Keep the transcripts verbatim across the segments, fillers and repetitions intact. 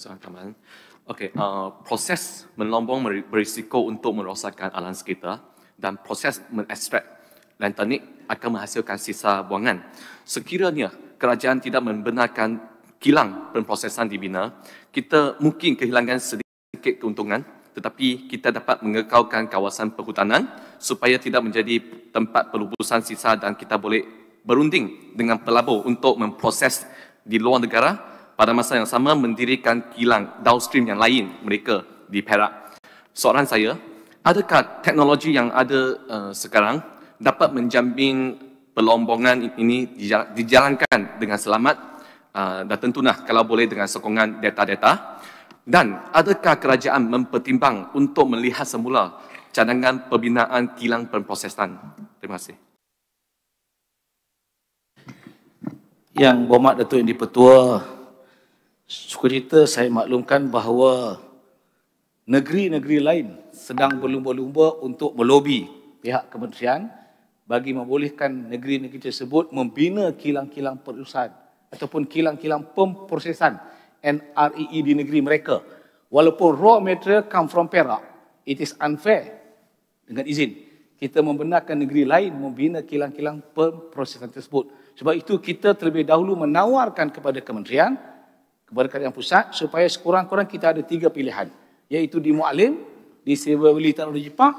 soal keamanan. Oke, okay, uh, proses melombong berisiko untuk merosakkan alam sekitar dan proses mengekstrak lantanik akan menghasilkan sisa buangan. Sekiranya kerajaan tidak membenarkan kilang pemprosesan dibina, kita mungkin kehilangan sedikit keuntungan, tetapi kita dapat mengekalkan kawasan perhutanan supaya tidak menjadi tempat pelubusan sisa dan kita boleh berunding dengan pelabur untuk memproses di luar negara. Pada masa yang sama mendirikan kilang downstream yang lain mereka di Perak. Soalan saya, adakah teknologi yang ada uh, sekarang dapat menjamin pelombongan ini dijalankan dengan selamat uh, dan tentulah kalau boleh dengan sokongan data-data? Dan adakah kerajaan mempertimbang untuk melihat semula cadangan pembinaan kilang pemprosesan? Terima kasih. Yang Berhormat Datuk Yang di-Pertua, sukarita saya maklumkan bahawa negeri-negeri lain sedang berlumba-lumba untuk melobi pihak kementerian bagi membolehkan negeri-negeri tersebut membina kilang-kilang perusahaan ataupun kilang-kilang pemprosesan N R E E di negeri mereka. Walaupun raw material come from Perak, it is unfair dengan izin kita membenarkan negeri lain membina kilang-kilang pemprosesan tersebut. Sebab itu kita terlebih dahulu menawarkan kepada kementerian, kepada kerajaan pusat, supaya sekurang-kurang kita ada tiga pilihan, iaitu di Mualim, di Cyber Valley Technology Park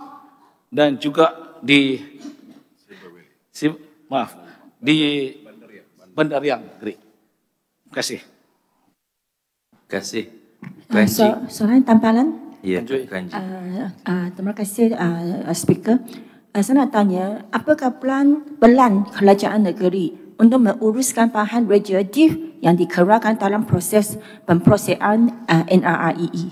dan juga di Cyber Valley. Maaf, di Bandar Yang. Terima kasih. Terima kasih. Uh, so, soalan tamparan? Ya, uh, uh, terima kasih uh, speaker. Uh, saya nak tanya, apakah pelan pelan kerajaan negeri untuk menguruskan bahan radioaktif yang dikerahkan dalam proses pemprosesaan uh, N R E E.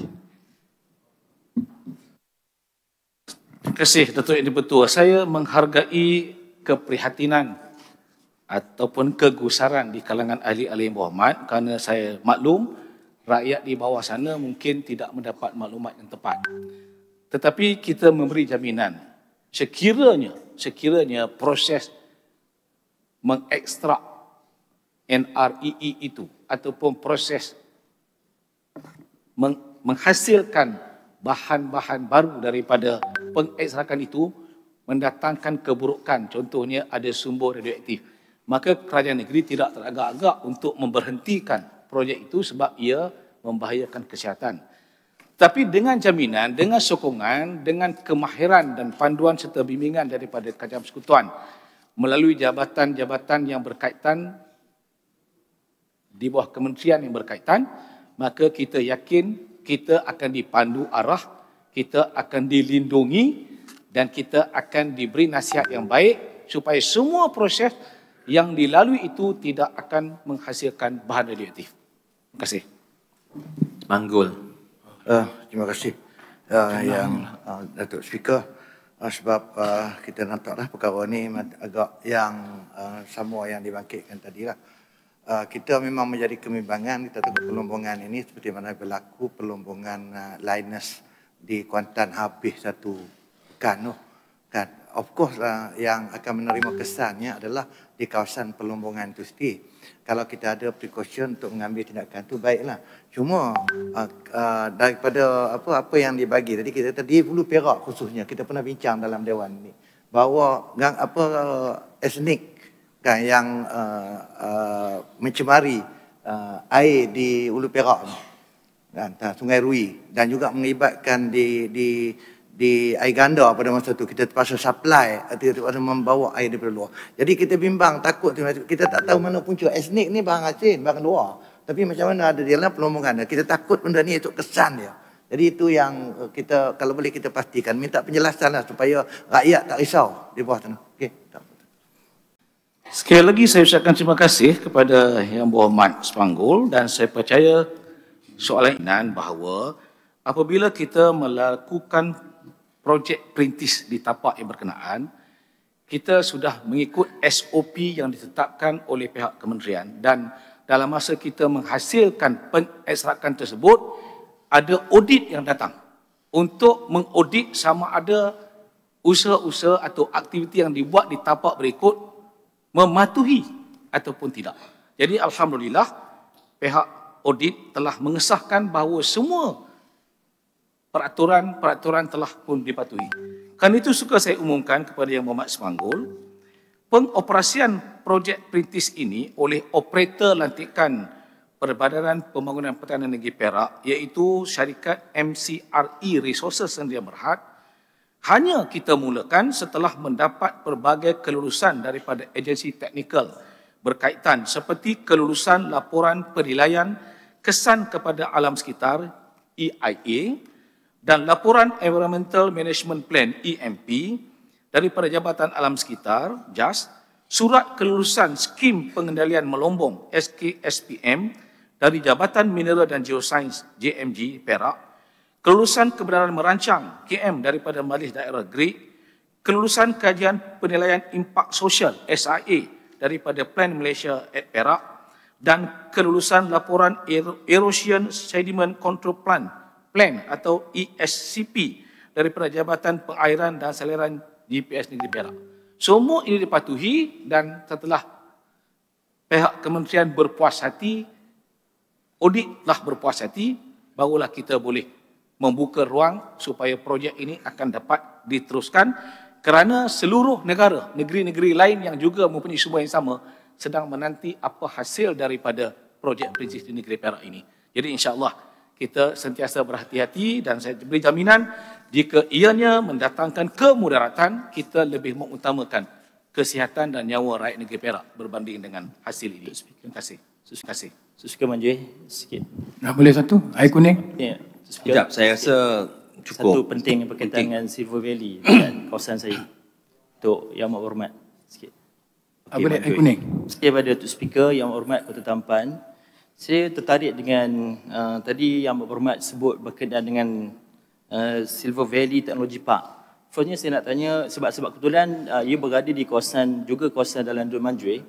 Terima kasih Datuk Yang di-Pertua. Saya menghargai keprihatinan ataupun kegusaran di kalangan ahli-ahli yang berhormat kerana saya maklum rakyat di bawah sana mungkin tidak mendapat maklumat yang tepat. Tetapi kita memberi jaminan sekiranya sekiranya proses mengekstrak N R E E itu ataupun proses meng menghasilkan bahan-bahan baru daripada pengekstrakan itu mendatangkan keburukan, contohnya ada sumber radioaktif, maka kerajaan negeri tidak teragak-agak untuk memberhentikan projek itu sebab ia membahayakan kesihatan. Tapi dengan jaminan, dengan sokongan, dengan kemahiran dan panduan serta bimbingan daripada kerajaan persekutuan melalui jabatan-jabatan yang berkaitan di bawah kementerian yang berkaitan, maka kita yakin kita akan dipandu arah, kita akan dilindungi dan kita akan diberi nasihat yang baik supaya semua proses yang dilalui itu tidak akan menghasilkan bahan radioaktif. Terima kasih. Manggul. Uh, terima kasih uh, yang uh, Datuk Speaker. Sebab uh, kita nampaklah perkara ni agak yang uh, sama yang dibangkitkan tadilah. Uh, kita memang menjadi kebimbangan, kita tengok pelombongan ini seperti mana berlaku pelombongan uh, Linus di Kuantan habis satu pekan tu. Kan, of course uh, yang akan menerima kesannya adalah di kawasan pelombongan itu sendiri. Kalau kita ada precaution untuk mengambil tindakan tu baiklah. Cuma uh, uh, daripada apa apa yang dibagi tadi, kita tadi Hulu Perak khususnya kita pernah bincang dalam dewan ini bahawa gang apa uh, etnik kan yang uh, uh, mencemari uh, air di Hulu Perak dan Sungai Rui dan juga mengibatkan di di di air ganda pada masa tu kita terpaksa supply atau terpaksa membawa air daripada luar. Jadi kita bimbang, takut kita tak tahu mana punca. Etnik ni barang asing, barang luar. Tapi macam mana ada dia lah pelombongan. Kita takut benda ni esok kesan dia. Jadi itu yang kita kalau boleh kita pastikan, minta penjelasanlah supaya rakyat tak risau di bawah sana. Okey. Sekali lagi saya ucapkan terima kasih kepada Yang Berhormat Sepanggul dan saya percaya soalan ini bahawa apabila kita melakukan projek perintis di tapak yang berkenaan, kita sudah mengikut S O P yang ditetapkan oleh pihak kementerian dan dalam masa kita menghasilkan pengekstrakan tersebut, ada audit yang datang untuk mengaudit sama ada usaha-usaha atau aktiviti yang dibuat di tapak berikut mematuhi ataupun tidak. Jadi Alhamdulillah pihak audit telah mengesahkan bahawa semua peraturan-peraturan telah pun dipatuhi. Kerana itu suka saya umumkan kepada Yang Berhormat Semanggul, pengoperasian projek perintis ini oleh operator lantikan Perbadanan Pembangunan Pertanian Negeri Perak, iaitu syarikat M C R I Resources Sendirian Berhad, hanya kita mulakan setelah mendapat pelbagai kelulusan daripada agensi teknikal berkaitan seperti kelulusan laporan penilaian kesan kepada alam sekitar E I A dan laporan Environmental Management Plan E M P daripada Jabatan Alam Sekitar J A S, surat kelulusan skim pengendalian melombong S K S P M dari Jabatan Mineral dan Geosains J M G Perak, kelulusan kebenaran merancang K M daripada Majlis Daerah G R I, kelulusan kajian penilaian impak sosial S I A daripada Plan Malaysia at Perak dan kelulusan laporan Erosion Sediment Control Plan Plan atau E S C P daripada Jabatan Pengairan dan Saliran J P S Negeri Perak. Semua ini dipatuhi dan setelah pihak kementerian berpuas hati, audit telah berpuas hati, barulah kita boleh membuka ruang supaya projek ini akan dapat diteruskan kerana seluruh negara, negeri-negeri lain yang juga mempunyai sumber yang sama sedang menanti apa hasil daripada projek perintis di negeri Perak ini. Jadi insya-Allah kita sentiasa berhati-hati dan saya beri jaminan jika ianya mendatangkan kemudaratan, kita lebih mengutamakan kesihatan dan nyawa rakyat negeri Perak berbanding dengan hasil ini. Terima kasih. Terima kasih. Susika Manjui, sikit. Nak boleh satu? Air kuning? Ya. Sekejap, saya rasa cukup. Satu penting yang berkaitan dengan Silver Valley dan kawasan saya. Untuk Yang Berhormat. Sikit. Okay, boleh air kuning? Saya pada Datuk Speaker, Yang Berhormat Kota Tampan. Saya tertarik dengan, uh, tadi Yang Berhormat sebut berkaitan dengan uh, Silver Valley Technology Park. Firstnya saya nak tanya, sebab-sebab kebetulan uh, ia berada di kawasan, juga kawasan Dalam Dun Manjui.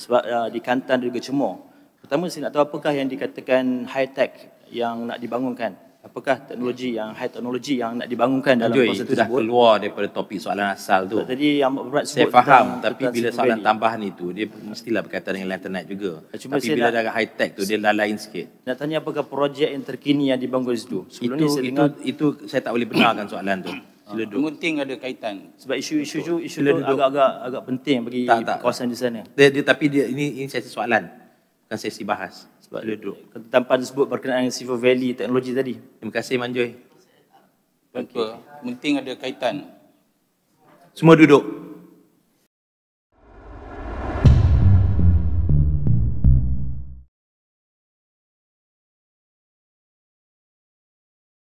Sebab uh, di Kantan juga Cemor. Pertama, saya nak tahu apakah yang dikatakan high-tech yang nak dibangunkan? Apakah teknologi yang high-teknologi yang nak dibangunkan dalam Jui, proses itu tersebut? Itu dah keluar daripada topik soalan asal tu. So, tadi yang berat sebut saya faham, tentang, tapi tentang bila soalan ini, tambahan itu, dia mestilah berkaitan dengan internet juga. Cuma tapi bila nak, dah high-tech tu, dia dah lain sikit. Nak tanya apakah projek yang terkini yang dibangun di situ? Sebelum itu, saya itu, dengar, itu saya tak boleh benarkan soalan tu. Sila duduk. Penting ada kaitan. Sebab isu-isu itu isu agak-agak agak penting bagi tak, tak, kawasan tak. Di sana. Dia, dia, tapi dia, ini, ini saya soalan. Bukan sesi bahas. Sebab duduk. Tanpa disebut berkenaan dengan Silver Valley teknologi tadi. Terima kasih Manjui. Okay. Penting ada kaitan. Semua duduk.